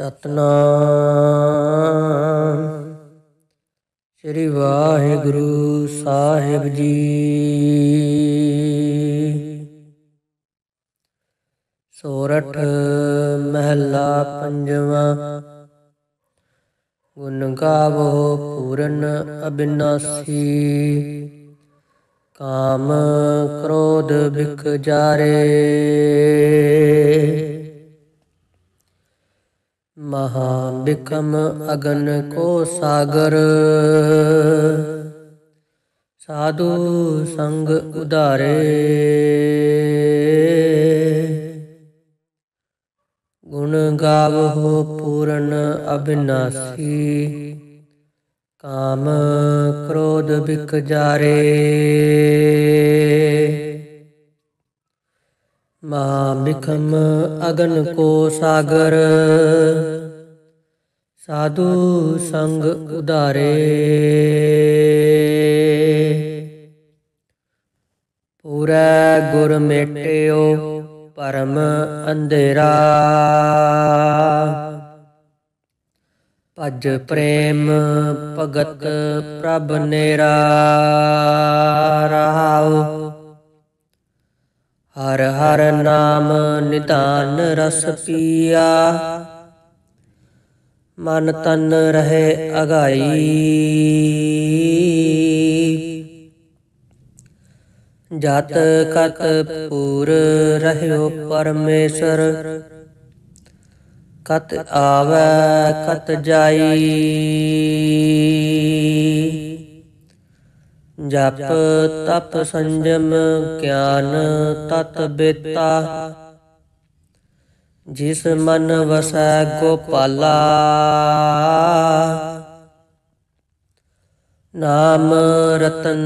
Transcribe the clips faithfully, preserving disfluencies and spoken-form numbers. सतनाम श्री वाहिगुरु साहिब जी। सोरठ महला पंजवा। गुण गावो पूर्ण अविनाशी, काम क्रोध बिक जारे। महाबिकम अगन को सागर, साधु संग उदारे। गुण गावो पूर्ण अविनाशी, काम क्रोध बिक जारे। महाबिकम अगन को सागर, साधु संग उदारे। पूरा गुर मेट्यो परम अंधेरा, भज प्रेम भगत प्रभ नेरा। रहाओ हर हर नाम निधान रस पिया, मन तन रहे अगाई। जात कत पूर रहो परमेश्वर, कत आवे कत जाई। जप तप संजम ज्ञान तत् बेता, जिस मन वसै गोपाला। नाम रतन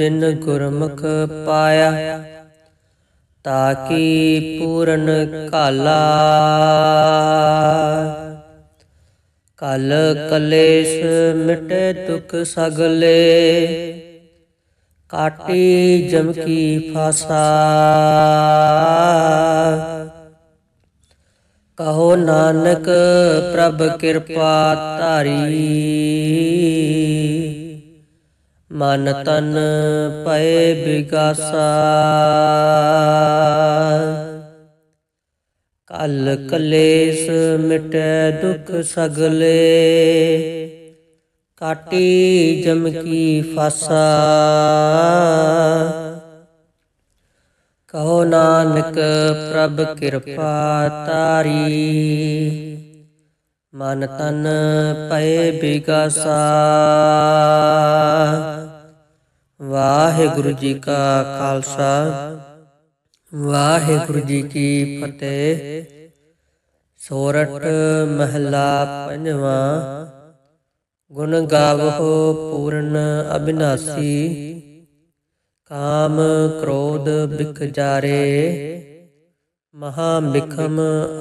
जिन गुरमुख पाया, ताकि पूरन काला। काल कलेश मिटे दुख सगले, काटी जमकी फासा। कहो नानक प्रभ कृपा तारी, मन तन पय बिगासा। कल कलेश मिटे दुख सगले, काटी जम की फासा। कहो नानक प्रभ कृपा तारी, मन तन पय बिगासा। वाहेगुरु जी का खालसा, वाहेगुरु जी की फतेह। सोरठ महला पंजवा। गुण गावो पूर्ण अविनाशी, काम क्रोध बिक जारे। महाबिखम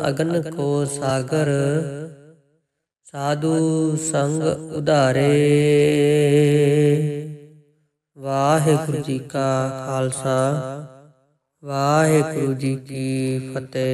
अगन को सागर, साधु संग उदारे। वाहेगुरु जी का खालसा, वाहेगुरु जी की फतेह।